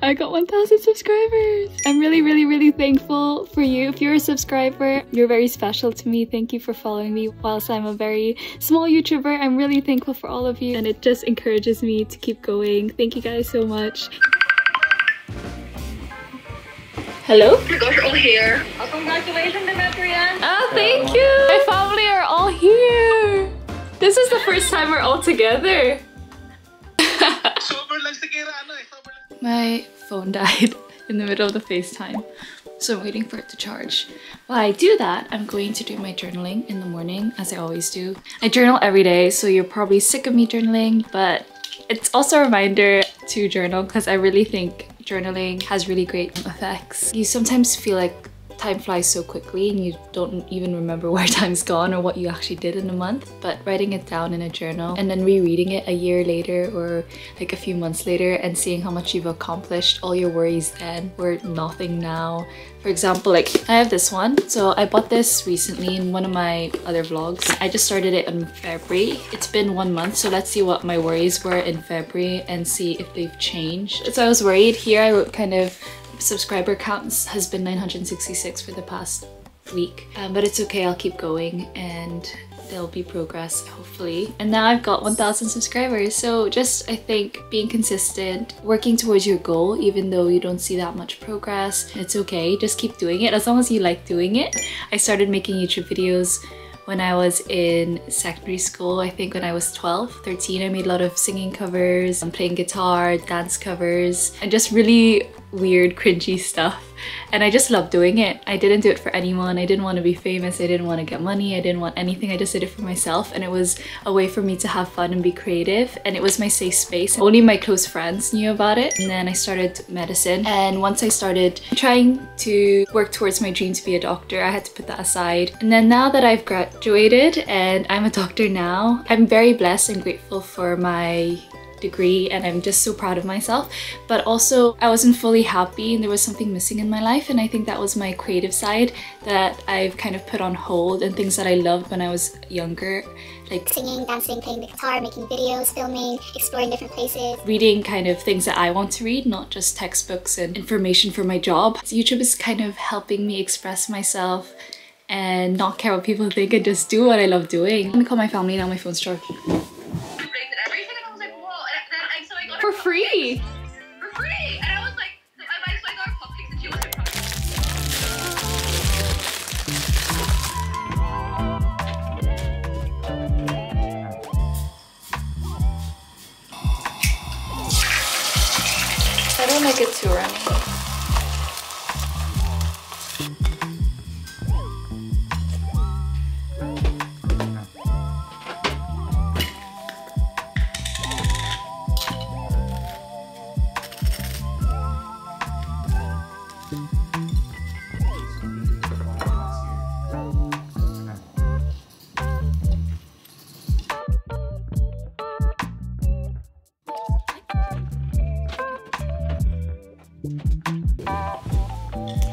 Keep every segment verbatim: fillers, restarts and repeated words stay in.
I got one thousand subscribers. I'm really, really, really thankful for you. If you're a subscriber, you're very special to me. Thank you for following me. Whilst I'm a very small YouTuber, I'm really thankful for all of you and it just encourages me to keep going. Thank you guys so much. Hello? Oh my gosh, you're all here. Oh, congratulations, Demetrian. Oh, thank you. My family are all here. This is the first time we're all together. My phone died in the middle of the FaceTime, so I'm waiting for it to charge. While I do that, I'm going to do my journaling in the morning, as I always do. I journal every day, so you're probably sick of me journaling, but it's also a reminder to journal because I really think journaling has really great effects. You sometimes feel like time flies so quickly and you don't even remember where time's gone or what you actually did in a month, but writing it down in a journal and then rereading it a year later or like a few months later and seeing how much you've accomplished, all your worries then were nothing now. For example, like I have this one, so I bought this recently in one of my other vlogs. I just started it in February. It's been one month, so let's see what my worries were in February and see if they've changed. So I was worried. Here I wrote kind of subscriber counts has been nine hundred sixty-six for the past week, um, but it's okay, I'll keep going and there'll be progress hopefully. And now I've got one thousand subscribers, so just I think being consistent, working towards your goal even though you don't see that much progress, it's okay, just keep doing it as long as you like doing it. I started making YouTube videos when I was in secondary school, I think when I was twelve, thirteen, I made a lot of singing covers, I'm playing guitar, dance covers, and just really weird, cringy stuff. And I just loved doing it. I didn't do it for anyone. I didn't want to be famous. I didn't want to get money. I didn't want anything. I just did it for myself. And it was a way for me to have fun and be creative. And it was my safe space. Only my close friends knew about it. And then I started medicine. And once I started trying to work towards my dream to be a doctor, I had to put that aside. And then now that I've graduated and I'm a doctor now, I'm very blessed and grateful for my degree and I'm just so proud of myself, but also I wasn't fully happy and there was something missing in my life, and I think that was my creative side that I've kind of put on hold, and things that I loved when I was younger, like singing, dancing, playing the guitar, making videos, filming, exploring different places, reading kind of things that I want to read, not just textbooks and information for my job. So YouTube is kind of helping me express myself and not care what people think and just do what I love doing. I'm gonna call my family now, my phone's charging. For free! For free! And I was like, I might as well go to Publix and she wasn't proud. I don't like it too runny.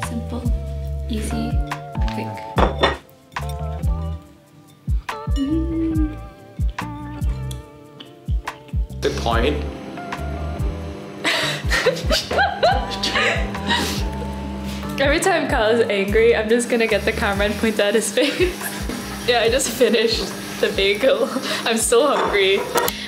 Simple, easy, quick. Mm. The point. Every time Kyle's angry, I'm just gonna get the camera and point at his face. Yeah, I just finished the bagel. I'm so hungry.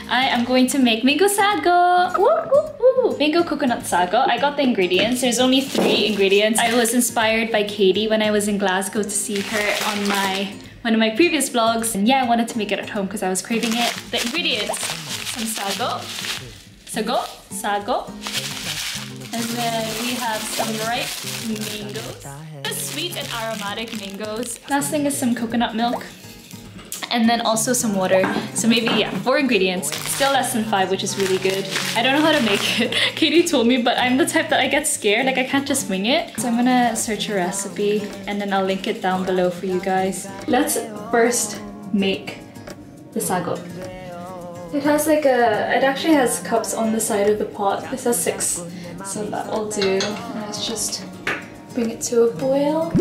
I am going to make mango sago. Woo, woo. Mango coconut sago. I got the ingredients. There's only three ingredients. I was inspired by Katie when I was in Glasgow to see her on my one of my previous vlogs. And yeah, I wanted to make it at home because I was craving it. The ingredients: some sago, sago, sago, and then we have some ripe mangoes. The sweet and aromatic mangoes. Last thing is some coconut milk. And then also some water. So maybe, yeah, four ingredients. Still less than five, which is really good. I don't know how to make it. Katie told me, but I'm the type that I get scared. Like, I can't just wing it. So I'm gonna search a recipe and then I'll link it down below for you guys. Let's first make This I got. It has like a, it actually has cups on the side of the pot. This has six, so that'll do. And let's just bring it to a boil.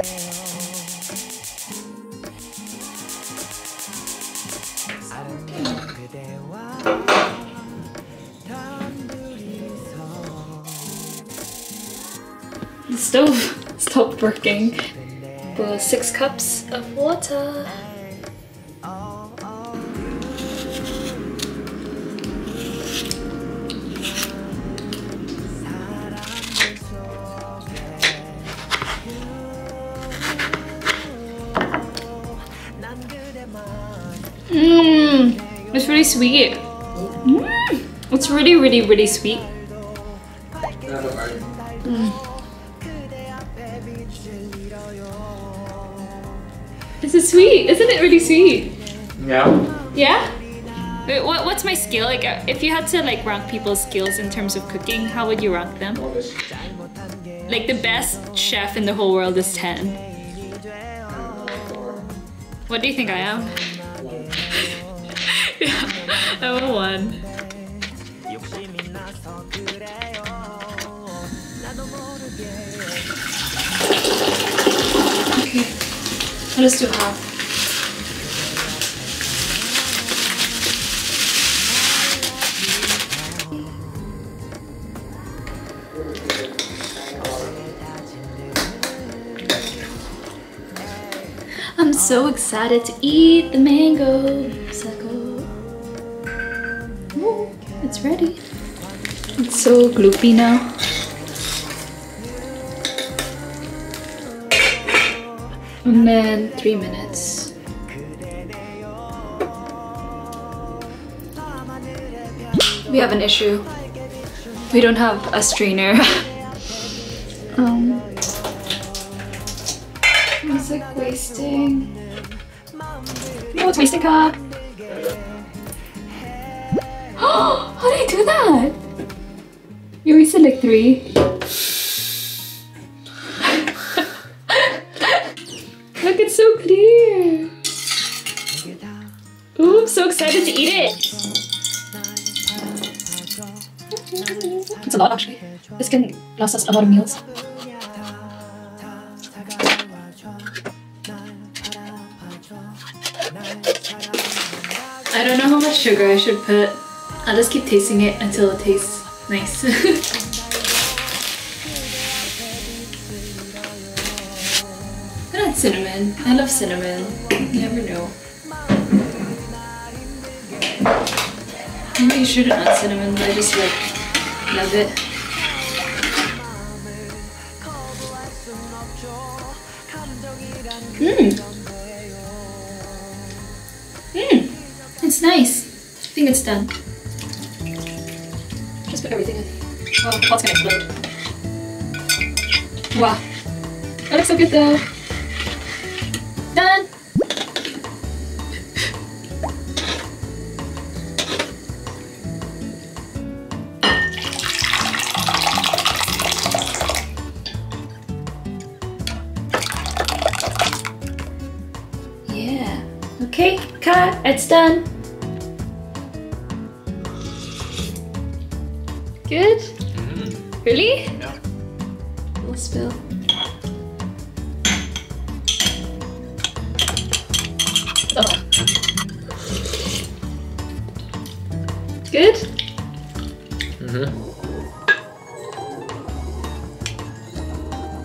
The stove stopped working. Boil six cups of water. Mmm, it's really sweet. Mm, it's really, really, really sweet. Mm. This is sweet, isn't it? Really sweet. Yeah. Yeah. Wait, what, what's my skill? Like, if you had to like rank people's skills in terms of cooking, how would you rank them? Like the best chef in the whole world is ten. What do you think I am? Yeah, I'm a one. Okay. I'll just do half. I'm so excited to eat the mango sago. Ooh, it's ready. It's so gloopy now. And then three minutes. We have an issue. We don't have a strainer. um, it's like wasting. No, it's wasting cup. How did I do that? You wasted like three. Look, it's so clear. Ooh, I'm so excited to eat it. It's a lot, actually. This can last us a lot of meals. I don't know how much sugar I should put. I'll just keep tasting it until it tastes nice. Cinnamon. I love cinnamon. You never know. Maybe you shouldn't add cinnamon, but I just like love it. Mmm. Mmm. It's nice. I think it's done. Just put everything in. Oh, the pot's gonna explode. Wow. That looks so good though. Done! Yeah. Okay, cut. It's done. Good? Mm-hmm. Really? Yeah. Little spill. Oh. Good? Mm-hmm.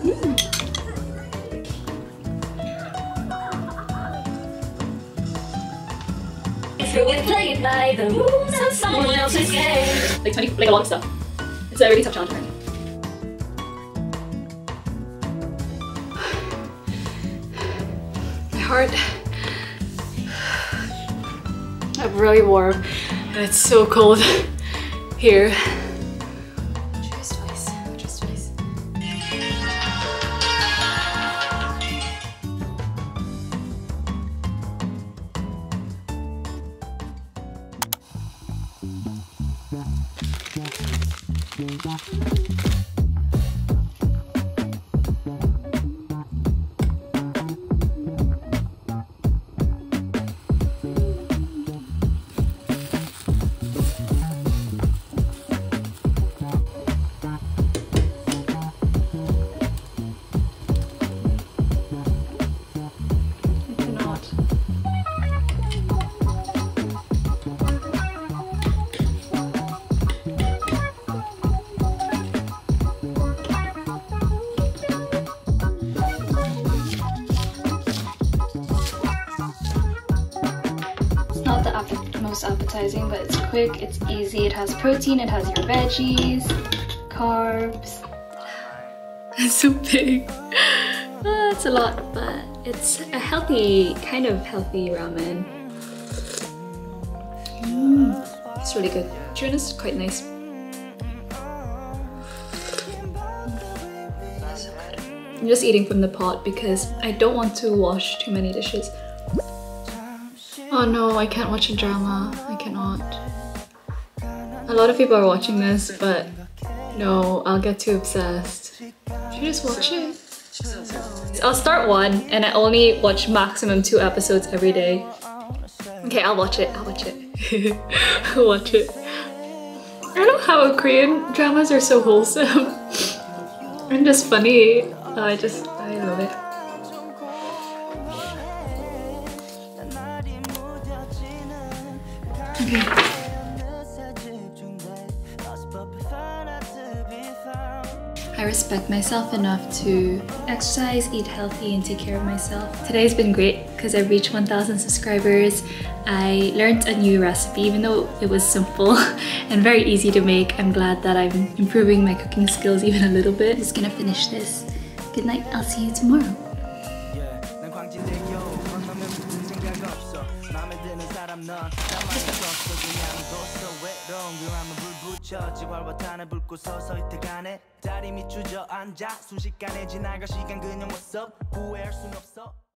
Mm. Through it played by the rules of someone else's game. Like twenty, like a lot of stuff. It's a really tough challenge for me. My heart. I'm really warm, but it's so cold here. Cheers twice, cheers twice. most appetizing, but it's quick, it's easy, it has protein, it has your veggies, carbs. It's so big. Oh, it's a lot, but it's a healthy, kind of healthy ramen. Mm, it's really good. Churn is quite nice. That's so good. I'm just eating from the pot because I don't want to wash too many dishes. Oh no, I can't watch a drama. I cannot. A lot of people are watching this, but no, I'll get too obsessed. Should I just watch it? I'll start one and I only watch maximum two episodes every day. Okay, I'll watch it, I'll watch it. I'll watch it. I don't know how Korean dramas are so wholesome and just funny. Oh, I just, I love it. Okay. I respect myself enough to exercise, eat healthy, and take care of myself. Today's been great because I reached one thousand subscribers. I learned a new recipe, even though it was simple and very easy to make. I'm glad that I'm improving my cooking skills even a little bit. I'm just gonna finish this. Good night, I'll see you tomorrow. 자리 밑 주저앉아 순식간에 지나가 시간 그냥 what's up 구애할 순 없어